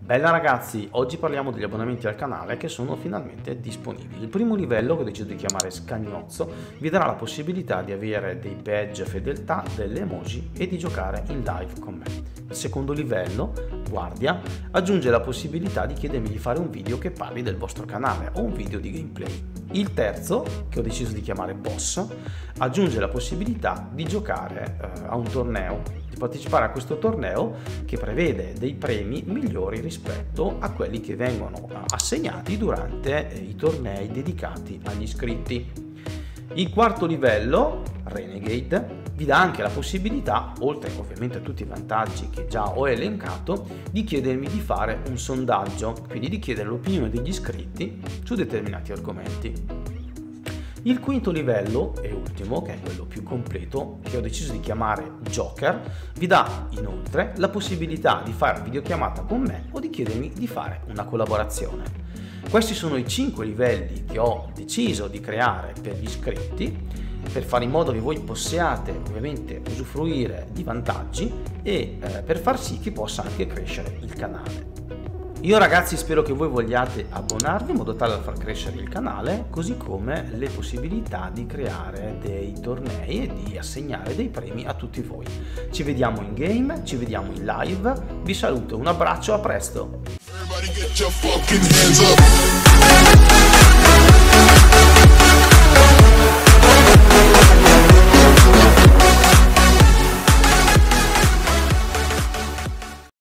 Bella ragazzi, oggi parliamo degli abbonamenti al canale che sono finalmente disponibili. Il primo livello, che ho deciso di chiamare Scagnozzo, vi darà la possibilità di avere dei badge fedeltà, delle emoji e di giocare in live con me. Il secondo livello, Guardia, aggiunge la possibilità di chiedermi di fare un video che parli del vostro canale o un video di gameplay. Il terzo, che ho deciso di chiamare Boss, aggiunge la possibilità di giocare a un torneo, partecipare a questo torneo che prevede dei premi migliori rispetto a quelli che vengono assegnati durante i tornei dedicati agli iscritti. Il quarto livello, Renegade, vi dà anche la possibilità, oltre ovviamente a tutti i vantaggi che già ho elencato, di chiedermi di fare un sondaggio, quindi di chiedere l'opinione degli iscritti su determinati argomenti. Il quinto livello e ultimo, che è quello più completo, che ho deciso di chiamare Joker, vi dà inoltre la possibilità di fare videochiamata con me o di chiedermi di fare una collaborazione. Questi sono i 5 livelli che ho deciso di creare per gli iscritti, per fare in modo che voi possiate ovviamente usufruire di vantaggi e per far sì che possa anche crescere il canale. Io ragazzi spero che voi vogliate abbonarvi in modo tale da far crescere il canale, così come le possibilità di creare dei tornei e di assegnare dei premi a tutti voi. Ci vediamo in game, ci vediamo in live, vi saluto, un abbraccio, a presto!